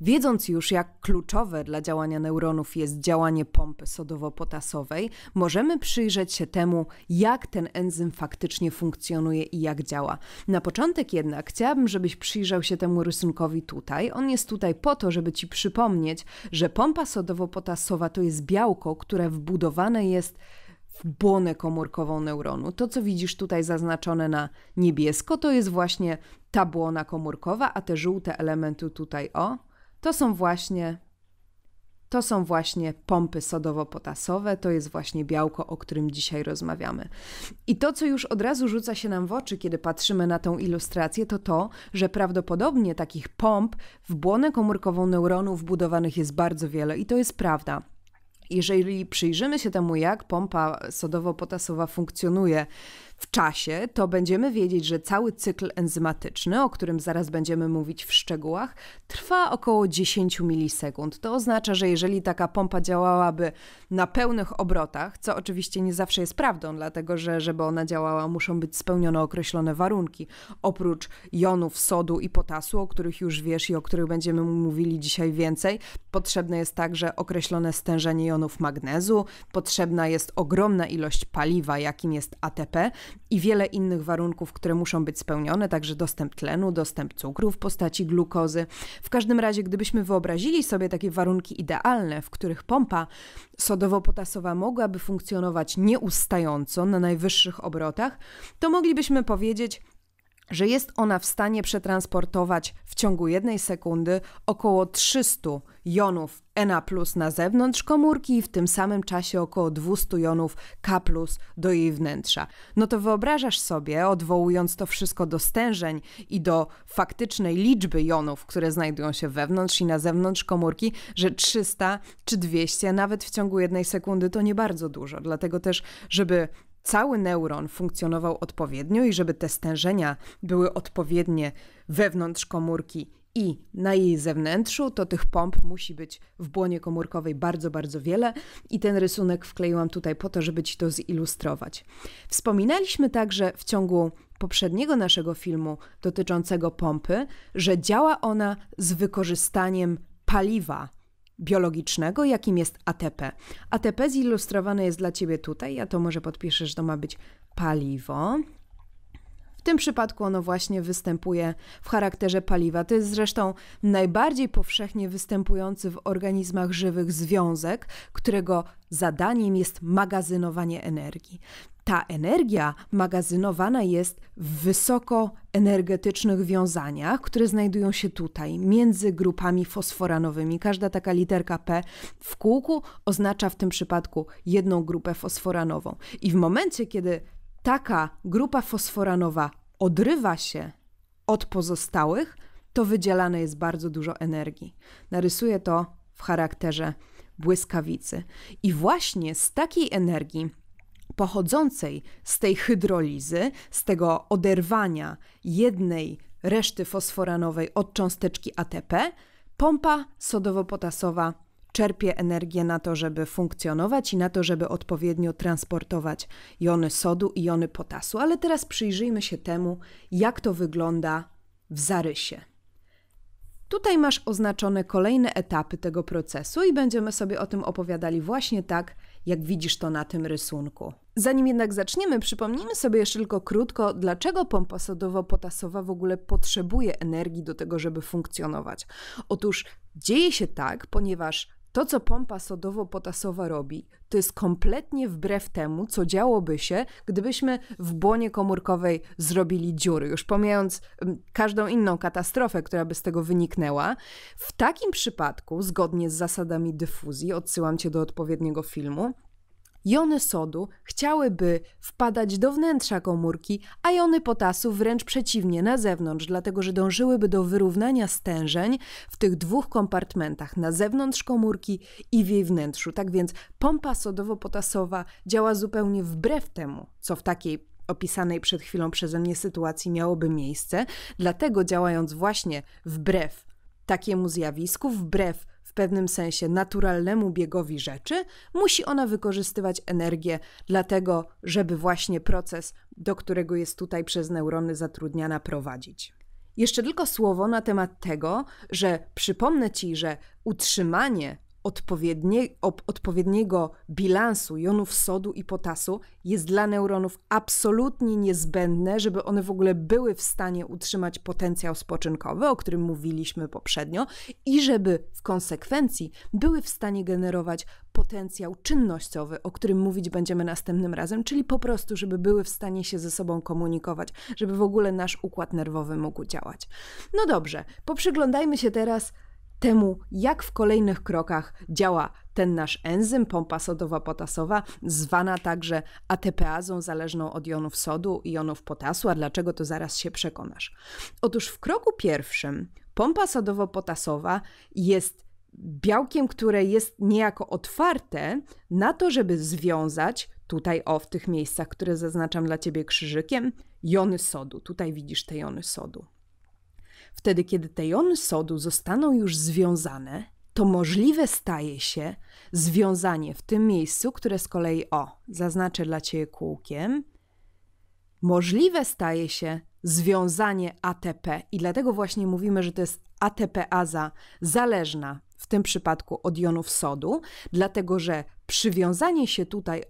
Wiedząc już, jak kluczowe dla działania neuronów jest działanie pompy sodowo-potasowej, możemy przyjrzeć się temu, jak ten enzym faktycznie funkcjonuje i jak działa. Na początek jednak chciałabym, żebyś przyjrzał się temu rysunkowi tutaj. On jest tutaj po to, żeby Ci przypomnieć, że pompa sodowo-potasowa to jest białko, które wbudowane jest w błonę komórkową neuronu. To, co widzisz tutaj zaznaczone na niebiesko, to jest właśnie ta błona komórkowa, a te żółte elementy tutaj, o, to są właśnie pompy sodowo-potasowe, to jest właśnie białko, o którym dzisiaj rozmawiamy. I to, co już od razu rzuca się nam w oczy, kiedy patrzymy na tą ilustrację, to to, że prawdopodobnie takich pomp w błonę komórkową neuronów wbudowanych jest bardzo wiele i to jest prawda. Jeżeli przyjrzymy się temu, jak pompa sodowo-potasowa funkcjonuje w czasie, to będziemy wiedzieć, że cały cykl enzymatyczny, o którym zaraz będziemy mówić w szczegółach, trwa około 10 milisekund. To oznacza, że jeżeli taka pompa działałaby na pełnych obrotach, co oczywiście nie zawsze jest prawdą, dlatego że żeby ona działała, muszą być spełnione określone warunki. Oprócz jonów sodu i potasu, o których już wiesz i o których będziemy mówili dzisiaj więcej, potrzebne jest także określone stężenie jonów magnezu, potrzebna jest ogromna ilość paliwa, jakim jest ATP, i wiele innych warunków, które muszą być spełnione, także dostęp tlenu, dostęp cukru w postaci glukozy. W każdym razie, gdybyśmy wyobrazili sobie takie warunki idealne, w których pompa sodowo-potasowa mogłaby funkcjonować nieustająco na najwyższych obrotach, to moglibyśmy powiedzieć, że jest ona w stanie przetransportować w ciągu jednej sekundy około 300 jonów Na+ na zewnątrz komórki i w tym samym czasie około 200 jonów K+ do jej wnętrza. No to wyobrażasz sobie, odwołując to wszystko do stężeń i do faktycznej liczby jonów, które znajdują się wewnątrz i na zewnątrz komórki, że 300 czy 200 nawet w ciągu jednej sekundy to nie bardzo dużo. Dlatego też, żeby cały neuron funkcjonował odpowiednio i żeby te stężenia były odpowiednie wewnątrz komórki i na jej zewnętrzu, to tych pomp musi być w błonie komórkowej bardzo, bardzo wiele i ten rysunek wkleiłam tutaj po to, żeby Ci to zilustrować. Wspominaliśmy także w ciągu poprzedniego naszego filmu dotyczącego pompy, że działa ona z wykorzystaniem paliwa biologicznego, jakim jest ATP. ATP zilustrowane jest dla Ciebie tutaj, ja to może podpiszę, że to ma być paliwo. W tym przypadku ono właśnie występuje w charakterze paliwa. To jest zresztą najbardziej powszechnie występujący w organizmach żywych związek, którego zadaniem jest magazynowanie energii. Ta energia magazynowana jest w wysokoenergetycznych wiązaniach, które znajdują się tutaj, między grupami fosforanowymi. Każda taka literka P w kółku oznacza w tym przypadku jedną grupę fosforanową. I w momencie, kiedy taka grupa fosforanowa odrywa się od pozostałych, to wydzielane jest bardzo dużo energii. Narysuję to w charakterze błyskawicy. I właśnie z takiej energii pochodzącej z tej hydrolizy, z tego oderwania jednej reszty fosforanowej od cząsteczki ATP, pompa sodowo-potasowa czerpie energię na to, żeby funkcjonować i na to, żeby odpowiednio transportować jony sodu i jony potasu. Ale teraz przyjrzyjmy się temu, jak to wygląda w zarysie. Tutaj masz oznaczone kolejne etapy tego procesu i będziemy sobie o tym opowiadali właśnie tak, jak widzisz to na tym rysunku. Zanim jednak zaczniemy, przypomnijmy sobie jeszcze tylko krótko, dlaczego pompa sodowo-potasowa w ogóle potrzebuje energii do tego, żeby funkcjonować. Otóż dzieje się tak, ponieważ to, co pompa sodowo-potasowa robi, to jest kompletnie wbrew temu, co działoby się, gdybyśmy w błonie komórkowej zrobili dziury, już pomijając każdą inną katastrofę, która by z tego wyniknęła. W takim przypadku, zgodnie z zasadami dyfuzji, odsyłam Cię do odpowiedniego filmu, jony sodu chciałyby wpadać do wnętrza komórki, a jony potasu wręcz przeciwnie, na zewnątrz, dlatego że dążyłyby do wyrównania stężeń w tych dwóch kompartmentach, na zewnątrz komórki i w jej wnętrzu. Tak więc pompa sodowo-potasowa działa zupełnie wbrew temu, co w takiej opisanej przed chwilą przeze mnie sytuacji miałoby miejsce, dlatego działając właśnie wbrew takiemu zjawisku, wbrew w pewnym sensie naturalnemu biegowi rzeczy, musi ona wykorzystywać energię, dlatego żeby właśnie proces, do którego jest tutaj przez neurony zatrudniana, prowadzić. Jeszcze tylko słowo na temat tego, że przypomnę Ci, że utrzymanie odpowiedniego bilansu jonów sodu i potasu jest dla neuronów absolutnie niezbędne, żeby one w ogóle były w stanie utrzymać potencjał spoczynkowy, o którym mówiliśmy poprzednio, i żeby w konsekwencji były w stanie generować potencjał czynnościowy, o którym mówić będziemy następnym razem, czyli po prostu, żeby były w stanie się ze sobą komunikować, żeby w ogóle nasz układ nerwowy mógł działać. No dobrze, poprzyglądajmy się teraz temu, jak w kolejnych krokach działa ten nasz enzym, pompa sodowa-potasowa, zwana także ATPazą, zależną od jonów sodu i jonów potasu. A dlaczego, to zaraz się przekonasz. Otóż w kroku pierwszym pompa sodowo-potasowa jest białkiem, które jest niejako otwarte na to, żeby związać, tutaj w tych miejscach, które zaznaczam dla Ciebie krzyżykiem, jony sodu. Tutaj widzisz te jony sodu. Wtedy, kiedy te jony sodu zostaną już związane, to możliwe staje się związanie w tym miejscu, które z kolei, zaznaczę dla Ciebie kółkiem, możliwe staje się związanie ATP. I dlatego właśnie mówimy, że to jest ATPaza zależna w tym przypadku od jonów sodu, dlatego że przywiązanie się tutaj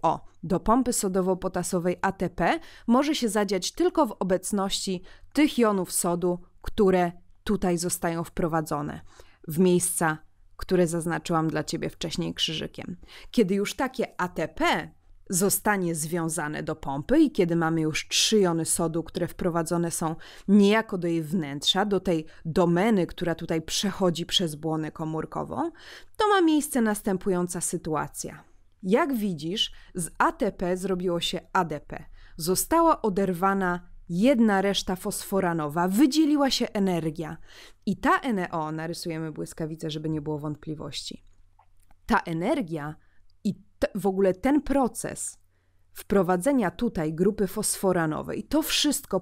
do pompy sodowo-potasowej ATP może się zadziać tylko w obecności tych jonów sodu, które tutaj zostają wprowadzone w miejsca, które zaznaczyłam dla Ciebie wcześniej krzyżykiem. Kiedy już takie ATP zostanie związane do pompy i kiedy mamy już 3 jony sodu, które wprowadzone są niejako do jej wnętrza, do tej domeny, która tutaj przechodzi przez błonę komórkową, to ma miejsce następująca sytuacja. Jak widzisz, z ATP zrobiło się ADP. Została oderwana jedna reszta fosforanowa, wydzieliła się energia i ta narysujemy błyskawicę, żeby nie było wątpliwości. Ta energia i w ogóle ten proces wprowadzenia tutaj grupy fosforanowej, to wszystko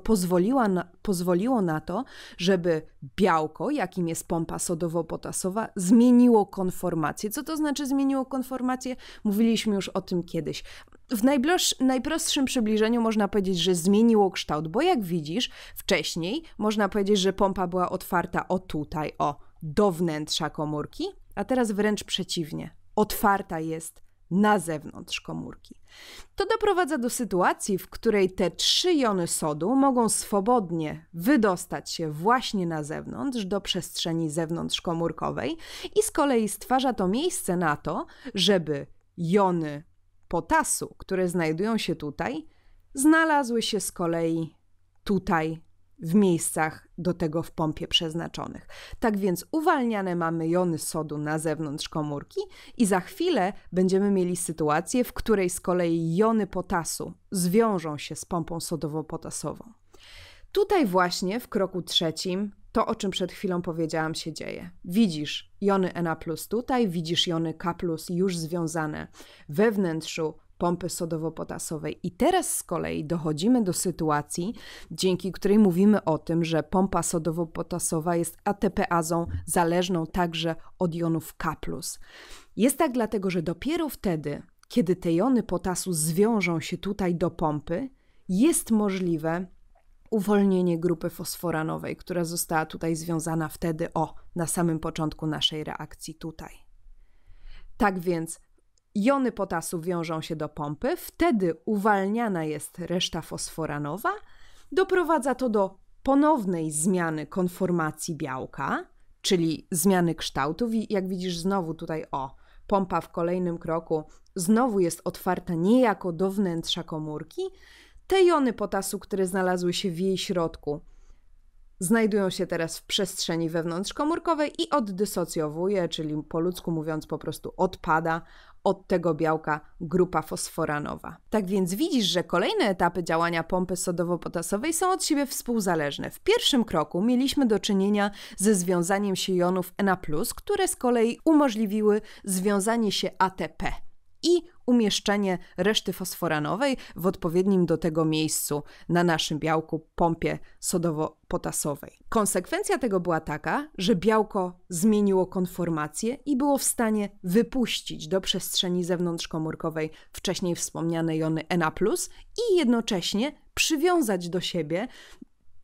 pozwoliło na to, żeby białko, jakim jest pompa sodowo-potasowa, zmieniło konformację. Co to znaczy zmieniło konformację? Mówiliśmy już o tym kiedyś. W najprostszym przybliżeniu można powiedzieć, że zmieniło kształt, bo jak widzisz, wcześniej można powiedzieć, że pompa była otwarta do wnętrza komórki, a teraz wręcz przeciwnie, otwarta jest na zewnątrz komórki. To doprowadza do sytuacji, w której te 3 jony sodu mogą swobodnie wydostać się właśnie na zewnątrz, do przestrzeni zewnątrzkomórkowej, i z kolei stwarza to miejsce na to, żeby jony potasu, które znajdują się tutaj, znalazły się z kolei tutaj, w miejscach do tego w pompie przeznaczonych. Tak więc uwalniane mamy jony sodu na zewnątrz komórki i za chwilę będziemy mieli sytuację, w której z kolei jony potasu zwiążą się z pompą sodowo-potasową. Tutaj właśnie w kroku trzecim to, o czym przed chwilą powiedziałam, się dzieje. Widzisz jony Na+ tutaj, widzisz jony K+ już związane we wnętrzu pompy sodowo-potasowej. I teraz z kolei dochodzimy do sytuacji, dzięki której mówimy o tym, że pompa sodowo-potasowa jest ATPazą zależną także od jonów K+. Jest tak dlatego, że dopiero wtedy, kiedy te jony potasu zwiążą się tutaj do pompy, jest możliwe uwolnienie grupy fosforanowej, która została tutaj związana wtedy, na samym początku naszej reakcji tutaj. Tak więc jony potasu wiążą się do pompy, wtedy uwalniana jest reszta fosforanowa, doprowadza to do ponownej zmiany konformacji białka, czyli zmiany kształtów, i jak widzisz znowu tutaj pompa w kolejnym kroku znowu jest otwarta niejako do wnętrza komórki. Te jony potasu, które znalazły się w jej środku, znajdują się teraz w przestrzeni wewnątrzkomórkowej i oddysocjowuje, czyli po ludzku mówiąc po prostu odpada od tego białka grupa fosforanowa. Tak więc widzisz, że kolejne etapy działania pompy sodowo-potasowej są od siebie współzależne. W pierwszym kroku mieliśmy do czynienia ze związaniem się jonów Na+, które z kolei umożliwiły związanie się ATP i umieszczenie reszty fosforanowej w odpowiednim do tego miejscu na naszym białku, pompie sodowo-potasowej. Konsekwencja tego była taka, że białko zmieniło konformację i było w stanie wypuścić do przestrzeni zewnątrzkomórkowej wcześniej wspomniane jony Na+ i jednocześnie przywiązać do siebie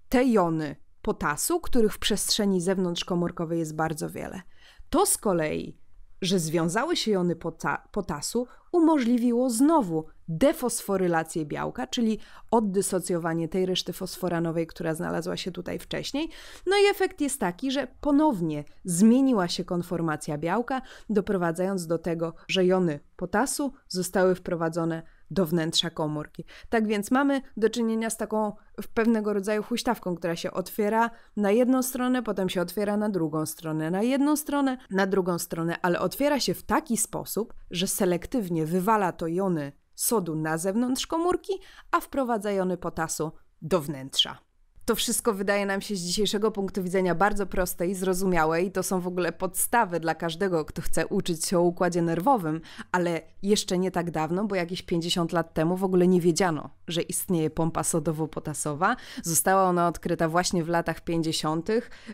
te jony potasu, których w przestrzeni zewnątrzkomórkowej jest bardzo wiele. To z kolei, że związały się jony potasu, umożliwiło znowu defosforylację białka, czyli oddysocjowanie tej reszty fosforanowej, która znalazła się tutaj wcześniej. No i efekt jest taki, że ponownie zmieniła się konformacja białka, doprowadzając do tego, że jony potasu zostały wprowadzone do wnętrza komórki. Tak więc mamy do czynienia z taką pewnego rodzaju huśtawką, która się otwiera na jedną stronę, potem się otwiera na drugą stronę, na jedną stronę, na drugą stronę, ale otwiera się w taki sposób, że selektywnie wywala to jony sodu na zewnątrz komórki, a wprowadza jony potasu do wnętrza. To wszystko wydaje nam się z dzisiejszego punktu widzenia bardzo proste i zrozumiałe i to są w ogóle podstawy dla każdego, kto chce uczyć się o układzie nerwowym, ale jeszcze nie tak dawno, bo jakieś 50 lat temu w ogóle nie wiedziano, że istnieje pompa sodowo-potasowa. Została ona odkryta właśnie w latach 50.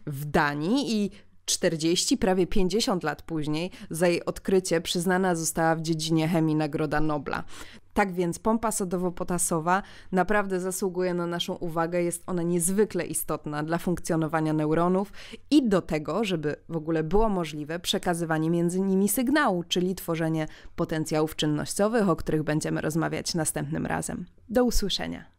w Danii i 40, prawie 50 lat później za jej odkrycie przyznana została w dziedzinie chemii Nagroda Nobla. Tak więc pompa sodowo-potasowa naprawdę zasługuje na naszą uwagę, jest ona niezwykle istotna dla funkcjonowania neuronów i do tego, żeby w ogóle było możliwe przekazywanie między nimi sygnału, czyli tworzenie potencjałów czynnościowych, o których będziemy rozmawiać następnym razem. Do usłyszenia.